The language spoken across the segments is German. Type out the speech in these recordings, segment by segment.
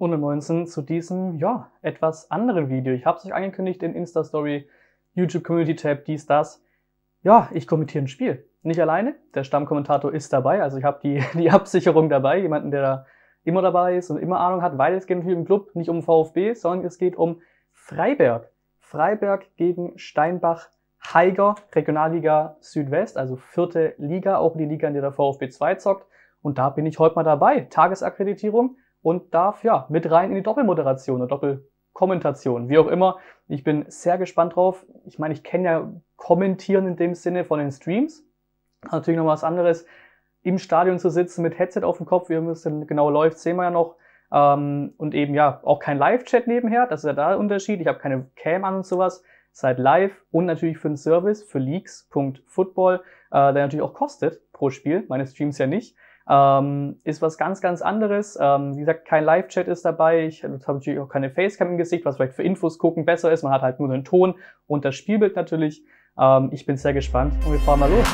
und mit 19 zu diesem, ja, etwas anderen Video. Ich habe es euch angekündigt in Insta-Story, YouTube-Community-Tab, dies, das. Ja, ich kommentiere ein Spiel. Nicht alleine, der Stammkommentator ist dabei, also ich habe die Absicherung dabei, jemanden, der da immer dabei ist und immer Ahnung hat, weil es geht natürlich im Club nicht um VfB, sondern es geht um Freiberg. Freiberg gegen Steinbach Haiger, Regionalliga Südwest, also 4. Liga, auch die Liga, in der der VfB 2 zockt. Und da bin ich heute mal dabei, Tagesakkreditierung, und darf ja mit rein in die Doppelmoderation oder Doppelkommentation, wie auch immer. Ich bin sehr gespannt drauf. Ich meine, ich kenne ja Kommentieren in dem Sinne von den Streams. Natürlich noch was anderes, im Stadion zu sitzen mit Headset auf dem Kopf, wie es denn genau läuft, sehen wir ja noch. Und eben ja auch kein Live-Chat nebenher, das ist ja da der Unterschied. Ich habe keine Cam an und sowas. Seid live und natürlich für den Service, für leagues.football, der natürlich auch kostet pro Spiel, meine Streams ja nicht. Ist was ganz, ganz anderes. Wie gesagt, kein Live-Chat ist dabei. Ich habe natürlich auch keine Facecam im Gesicht, was vielleicht für Infos gucken besser ist. Man hat halt nur den Ton und das Spielbild natürlich. Ich bin sehr gespannt und wir fahren mal los.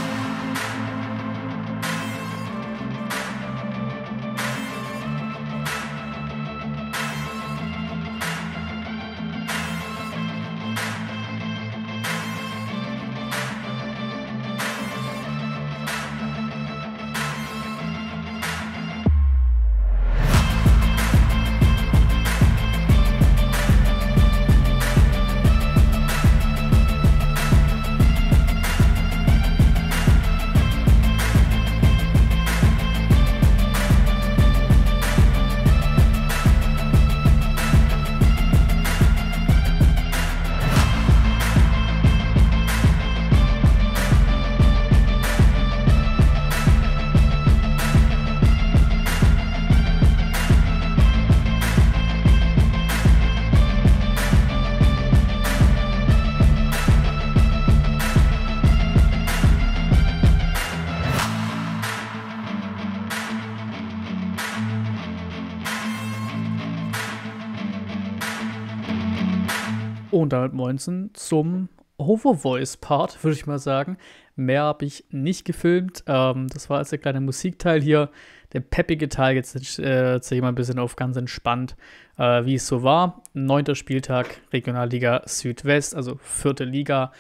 Und damit 19 zum Overvoice-Part, würde ich mal sagen. Mehr habe ich nicht gefilmt. Das war jetzt der kleine Musikteil hier. Der peppige Teil, jetzt erzähle ich mal ein bisschen auf ganz entspannt, wie es so war. 9. Spieltag, Regionalliga Südwest, also 4. Liga.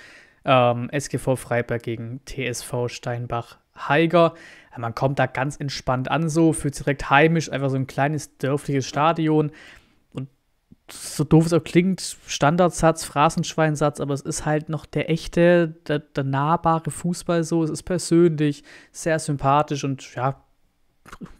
SGV Freiberg gegen TSV Steinbach Haiger. Ja, man kommt da ganz entspannt an, so fühlt sich direkt heimisch, einfach so ein kleines dörfliches Stadion. So doof es auch klingt, Standardsatz, Phrasenschweinsatz, aber es ist halt noch der echte, der nahbare Fußball so. Es ist persönlich, sehr sympathisch und ja,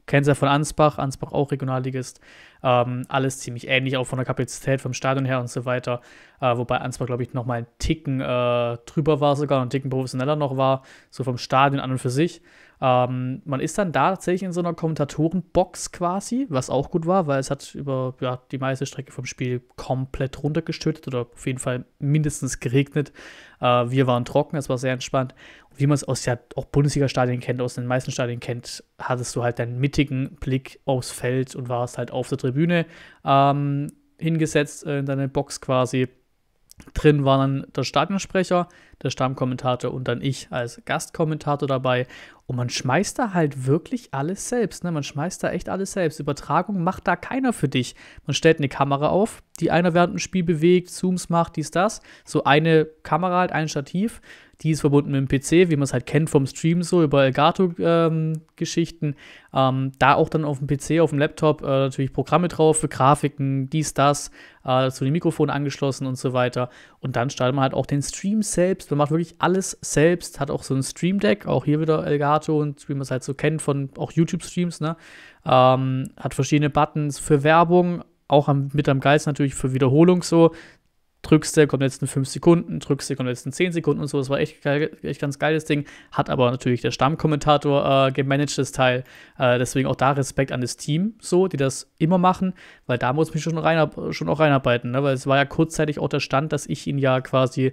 kennst ja von Ansbach, Ansbach auch Regionalligist. Alles ziemlich ähnlich, auch von der Kapazität, vom Stadion her und so weiter. Wobei Ansbach, glaube ich, noch mal einen Ticken drüber war sogar, einen Ticken professioneller noch war, so vom Stadion an und für sich. Man ist dann da tatsächlich in so einer Kommentatorenbox quasi, was auch gut war, weil es hat über ja, die meiste Strecke vom Spiel komplett runtergeschüttet oder auf jeden Fall mindestens geregnet. Wir waren trocken, es war sehr entspannt. Und wie man es aus ja auch Bundesliga-Stadien kennt, aus den meisten Stadien kennt, hattest du halt deinen mittigen Blick aufs Feld und warst halt auf der Tribüne hingesetzt in deine Box quasi. Drin waren dann der Stadionsprecher, der Stammkommentator und dann ich als Gastkommentator dabei. Und man schmeißt da halt wirklich alles selbst. Ne? Man schmeißt da echt alles selbst. Übertragung macht da keiner für dich. Man stellt eine Kamera auf, die einer während dem Spiel bewegt, Zooms macht, dies, das. So eine Kamera halt, ein Stativ. Die ist verbunden mit dem PC, wie man es halt kennt vom Stream so, über Elgato-Geschichten. Da auch dann auf dem PC, auf dem Laptop natürlich Programme drauf für Grafiken, dies, das. Zu den Mikrofonen angeschlossen und so weiter. Und dann startet man halt auch den Stream selbst. Man macht wirklich alles selbst. Hat auch so ein Stream Deck, auch hier wieder Elgato. Und wie man es halt so kennt von auch YouTube-Streams, ne? Hat verschiedene Buttons für Werbung, auch mit am Geist natürlich für Wiederholung so. Drückst du, kommt jetzt in 5 Sekunden, drückst du, kommt jetzt in 10 Sekunden und so. Das war echt, echt ganz geiles Ding. Hat aber natürlich der Stammkommentator gemanagt, das Teil. Deswegen auch da Respekt an das Team, so, die das immer machen, weil da muss ich mich schon auch reinarbeiten, ne? Weil es war ja kurzzeitig auch der Stand, dass ich ihn ja quasi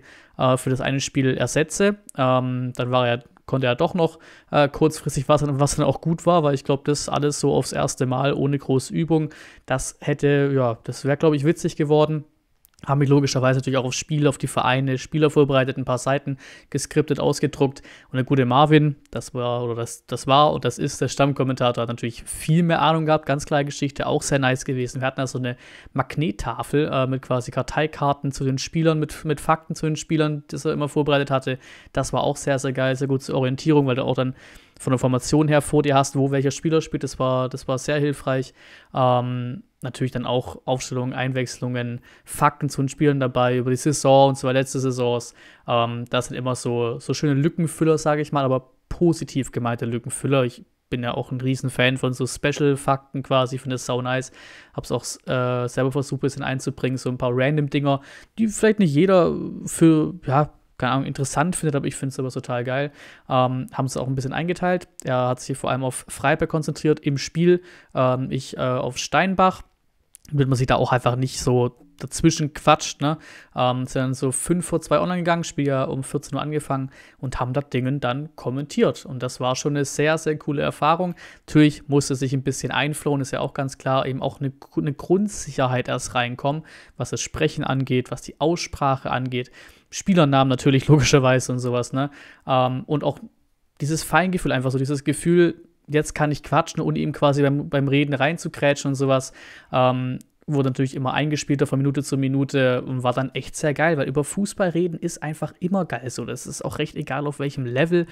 für das eine Spiel ersetze. Dann war er ja konnte er doch noch kurzfristig was dann auch gut war, weil ich glaube, das alles so aufs erste Mal ohne große Übung, das wäre, glaube ich, witzig geworden. Haben mich logischerweise natürlich auch auf Spiel, auf die Vereine, Spieler vorbereitet, ein paar Seiten geskriptet, ausgedruckt. Und der gute Marvin, das ist der Stammkommentator, hat natürlich viel mehr Ahnung gehabt, ganz klare Geschichte, auch sehr nice gewesen. Wir hatten da so eine Magnettafel mit quasi Karteikarten zu den Spielern, mit Fakten zu den Spielern, das er immer vorbereitet hatte. Das war auch sehr, sehr geil, sehr gut zur Orientierung, weil du auch dann von der Formation her vor dir hast, wo welcher Spieler spielt. Das war sehr hilfreich. Natürlich dann auch Aufstellungen, Einwechslungen, Fakten zu den Spielern dabei, über die Saison und zwar letzte Saisons. Das sind immer so schöne Lückenfüller, sage ich mal, aber positiv gemeinte Lückenfüller. Ich bin ja auch ein Riesenfan von so Special-Fakten quasi, finde das sau nice. Hab's auch selber versucht, ein bisschen einzubringen, so ein paar Random-Dinger, die vielleicht nicht jeder für, ja, keine Ahnung, interessant findet, aber ich finde es aber total geil. Haben es auch ein bisschen eingeteilt. Er hat sich vor allem auf Freiberg konzentriert im Spiel, ich auf Steinbach. Damit man sich da auch einfach nicht so dazwischen quatscht, ne? Sind dann so 5:02 online gegangen, Spiel ja um 14 Uhr angefangen und haben das Ding dann kommentiert. Und das war schon eine sehr, sehr coole Erfahrung. Natürlich musste sich ein bisschen einflowen, ist ja auch ganz klar, eben auch eine Grundsicherheit erst reinkommen, was das Sprechen angeht, was die Aussprache angeht. Spielernamen natürlich logischerweise und sowas, ne? Und auch dieses Feingefühl, einfach so dieses Gefühl, jetzt kann ich quatschen, ohne ihm quasi beim Reden reinzukrätschen und sowas. Wurde natürlich immer eingespielter von Minute zu Minute und war dann echt sehr geil, weil über Fußball reden ist einfach immer geil so. Das ist auch recht egal, auf welchem Level.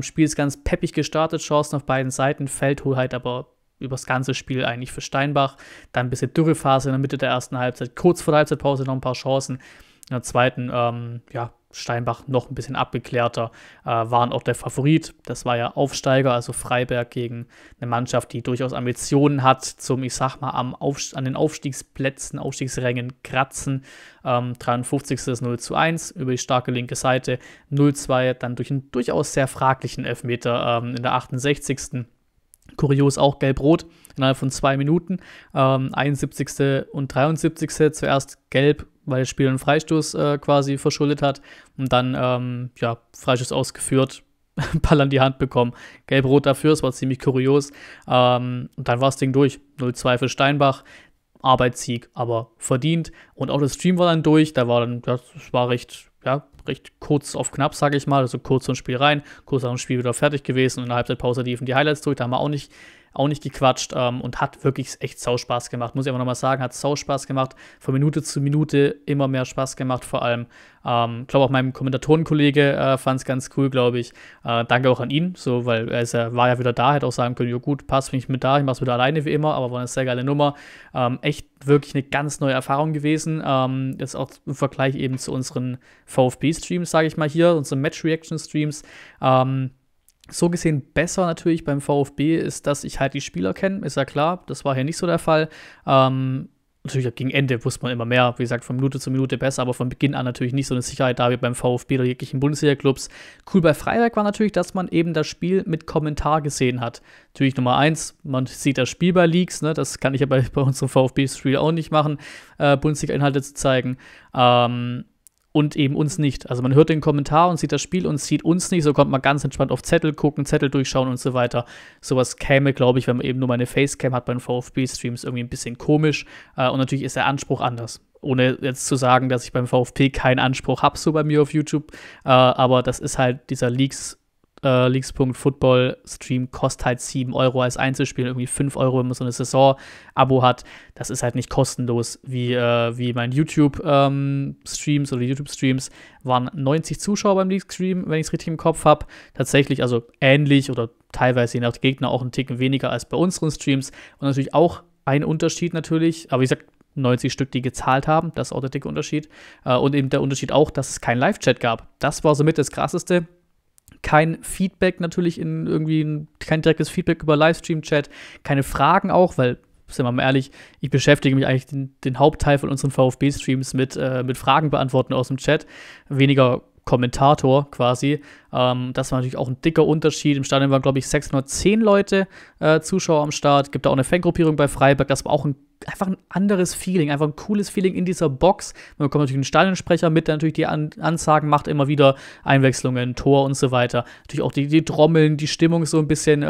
Spiel ist ganz peppig gestartet, Chancen auf beiden Seiten, Feldhoheit aber übers ganze Spiel eigentlich für Steinbach. Dann ein bisschen Dürrephase in der Mitte der ersten Halbzeit, kurz vor der Halbzeitpause noch ein paar Chancen. In der zweiten, ja, Steinbach noch ein bisschen abgeklärter, waren auch der Favorit. Das war ja Aufsteiger, also Freiberg gegen eine Mannschaft, die durchaus Ambitionen hat zum, ich sag mal, an den Aufstiegsplätzen, Aufstiegsrängen kratzen. 53. ist 0:1 über die starke linke Seite, 0:2 dann durch einen durchaus sehr fraglichen Elfmeter in der 68. Kurios auch gelb-rot innerhalb von 2 Minuten. 71. und 73. zuerst gelb, weil der Spieler einen Freistoß quasi verschuldet hat und dann, ja, Freistoß ausgeführt, Ball an die Hand bekommen. Gelb-Rot dafür, es war ziemlich kurios. Und dann war das Ding durch. 0:2 für Steinbach. Arbeitssieg, aber verdient. Und auch das Stream war dann durch. Da war dann, das war recht kurz auf knapp, sage ich mal. Also kurz zum Spiel rein, kurz nach dem Spiel wieder fertig gewesen. Und in der Halbzeitpause liefen die Highlights durch. Da haben wir auch nicht gequatscht und hat wirklich echt sau Spaß gemacht. Muss ich aber nochmal sagen, hat sau Spaß gemacht. Von Minute zu Minute immer mehr Spaß gemacht, vor allem. Glaube auch meinem Kommentatorenkollege fand es ganz cool, glaube ich. Danke auch an ihn, so, weil war ja wieder da, hätte auch sagen können, jo gut, passt, bin ich mit da, ich mach's wieder alleine wie immer, aber war eine sehr geile Nummer. Echt wirklich eine ganz neue Erfahrung gewesen. Jetzt auch im Vergleich eben zu unseren VfB-Streams, sage ich mal hier, unseren Match-Reaction-Streams. So gesehen besser natürlich beim VfB ist, dass ich halt die Spieler kenne, ist ja klar, das war hier nicht so der Fall. Natürlich gegen Ende wusste man immer mehr, wie gesagt, von Minute zu Minute besser, aber von Beginn an natürlich nicht so eine Sicherheit da wie beim VfB oder jeglichen Bundesliga-Clubs. Cool bei Freiberg war natürlich, dass man eben das Spiel mit Kommentar gesehen hat. Natürlich Nummer 1, man sieht das Spiel bei Leagues, ne? Das kann ich ja bei unserem VfB-Stream auch nicht machen, Bundesliga-Inhalte zu zeigen. Und eben uns nicht. Also man hört den Kommentar und sieht das Spiel und sieht uns nicht. So kommt man ganz entspannt auf Zettel gucken, Zettel durchschauen und so weiter. Sowas käme, glaube ich, wenn man eben nur mal eine Facecam hat bei den VfB-Streams, irgendwie ein bisschen komisch. Und natürlich ist der Anspruch anders. Ohne jetzt zu sagen, dass ich beim VfB keinen Anspruch habe, so bei mir auf YouTube. Aber das ist halt dieser leagues.football-Stream kostet halt 7 € als Einzelspiel, irgendwie 5 €, wenn man so eine Saison-Abo hat. Das ist halt nicht kostenlos, wie mein YouTube-Streams oder YouTube-Streams. Waren 90 Zuschauer beim League-Stream, wenn ich es richtig im Kopf habe. Tatsächlich, also ähnlich oder teilweise je nach Gegner auch einen Ticken weniger als bei unseren Streams. Und natürlich auch ein Unterschied natürlich, aber wie gesagt, 90 Stück, die gezahlt haben, das ist auch der dicke Unterschied. Und eben der Unterschied auch, dass es keinen Live-Chat gab. Das war somit das Krasseste. Kein Feedback natürlich, kein direktes Feedback über Livestream-Chat, keine Fragen auch, weil, sind wir mal ehrlich, ich beschäftige mich eigentlich den Hauptteil von unseren VfB-Streams mit Fragen beantworten aus dem Chat, weniger Kommentator quasi. Das war natürlich auch ein dicker Unterschied. Im Stadion waren, glaube ich, 610 Leute Zuschauer am Start. Gibt da auch eine Fangruppierung bei Freiberg. Das war auch einfach ein anderes Feeling, einfach ein cooles Feeling in dieser Box. Man bekommt natürlich einen Stadionsprecher mit, der natürlich die Ansagen macht, immer wieder Einwechslungen, Tor und so weiter. Natürlich auch die Trommeln, die Stimmung so ein bisschen,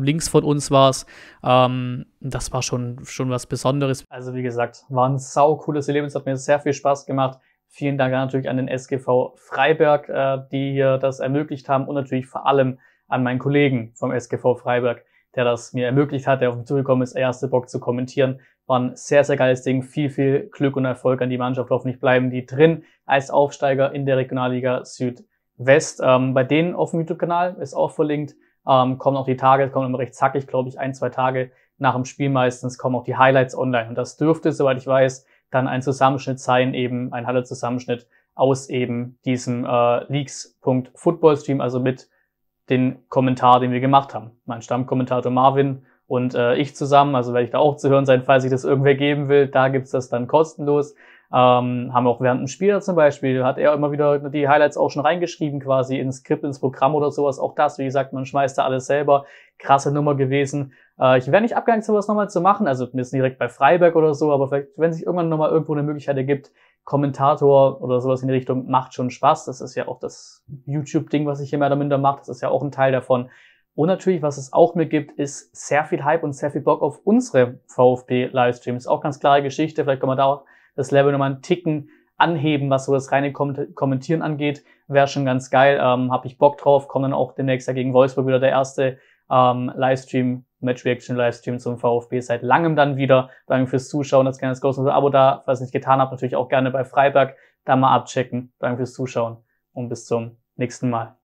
links von uns war es. Das war schon was Besonderes. Also wie gesagt, war ein sau cooles Erlebnis, hat mir sehr viel Spaß gemacht. Vielen Dank natürlich an den SGV Freiberg, die hier das ermöglicht haben, und natürlich vor allem an meinen Kollegen vom SGV Freiberg, der das mir ermöglicht hat, der auf mich zugekommen ist, erste Bock zu kommentieren. War ein sehr, sehr geiles Ding. Viel, viel Glück und Erfolg an die Mannschaft. Hoffentlich bleiben die drin als Aufsteiger in der Regionalliga Südwest. Bei denen auf dem YouTube-Kanal ist auch verlinkt. Kommen auch die Tage, kommen immer recht zackig, glaube ich, 1, 2 Tage nach dem Spiel meistens, kommen auch die Highlights online. Und das dürfte, soweit ich weiß, dann ein Zusammenschnitt sein, eben ein Halle-Zusammenschnitt aus eben diesem leagues.football-Stream, also mit den Kommentar, den wir gemacht haben. Mein Stammkommentator Marvin und ich zusammen, also werde ich da auch zu hören sein, falls ich das irgendwer geben will, da gibt's das dann kostenlos. Haben wir auch während dem Spiel zum Beispiel, hat er immer wieder die Highlights auch schon reingeschrieben quasi ins Skript, ins Programm oder sowas. Auch das, wie gesagt, man schmeißt da alles selber. Krasse Nummer gewesen. Ich wäre nicht abgegangen, sowas nochmal zu machen, also jetzt direkt bei Freiberg oder so, aber vielleicht, wenn sich irgendwann nochmal irgendwo eine Möglichkeit ergibt, Kommentator oder sowas in die Richtung, macht schon Spaß. Das ist ja auch das YouTube-Ding, was ich hier mehr oder minder mache. Das ist ja auch ein Teil davon. Und natürlich, was es auch mir gibt, ist sehr viel Hype und sehr viel Bock auf unsere VfB-Livestreams. Auch ganz klare Geschichte. Vielleicht kann man da auch das Level nochmal einen Ticken anheben, was so das reine Kommentieren angeht. Wäre schon ganz geil. Habe ich Bock drauf. Kommt dann auch demnächst ja gegen Wolfsburg wieder der erste Livestream, Match-Reaction-Livestream zum VfB seit langem dann wieder. Danke fürs Zuschauen, das gerne das große Abo da. Falls ihr es nicht getan habt, natürlich auch gerne bei Freiberg da mal abchecken. Danke fürs Zuschauen und bis zum nächsten Mal.